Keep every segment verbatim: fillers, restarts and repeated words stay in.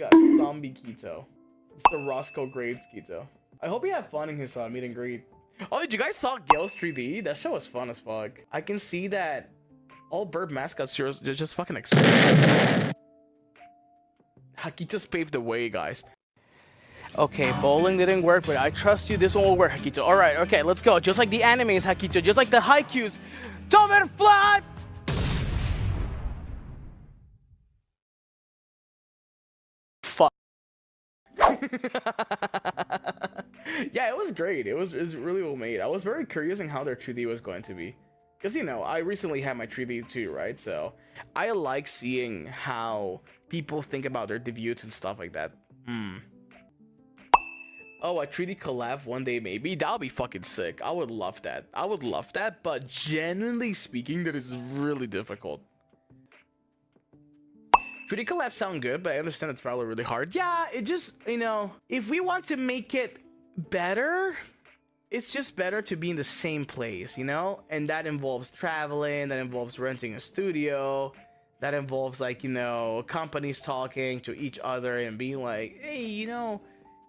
You got Zombie Kito. It's the Roscoe Graves Kito. I hope you have fun in his uh, meet and greet. Oh, did you guys saw Gale's three D? That show was fun as fuck. I can see that all bird mascots here are just fucking excited. Hakitos paved the way, guys. Okay, bowling didn't work, but I trust you. This one will work, Hakito. All right, okay, let's go. Just like the animes, Hakito. Just like the haikus. Dumb and fly! Fuck. Yeah, it was great. It was, it was really well made. I was very curious in how their three D was going to be. Because, you know, I recently had my three D too, right? So I like seeing how people think about their debuts and stuff like that. Hmm. Oh, a three D collab one day maybe? That would be fucking sick. I would love that. I would love that, but generally speaking, that is really difficult. three D collabs sound good, but I understand it's probably really hard. Yeah, it just, you know, if we want to make it better, it's just better to be in the same place, you know? And that involves traveling, that involves renting a studio, that involves, like, you know, companies talking to each other and being like, hey, you know,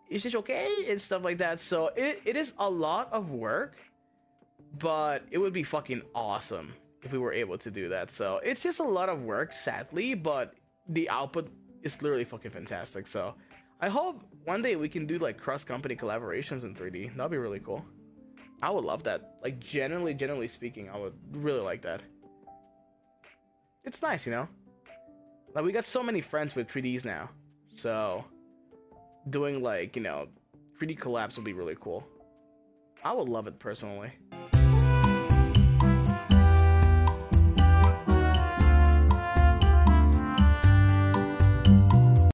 is this okay? And stuff like that. So it, it is a lot of work, but it would be fucking awesome if we were able to do that. So it's just a lot of work, sadly, but the output is literally fucking fantastic. So I hope one day we can do like cross-company collaborations in three D. That'd be really cool. I would love that. Like generally, generally speaking, I would really like that. It's nice, you know? Like we got so many friends with three Ds now, so doing like, you know, three D collabs would be really cool. I would love it personally.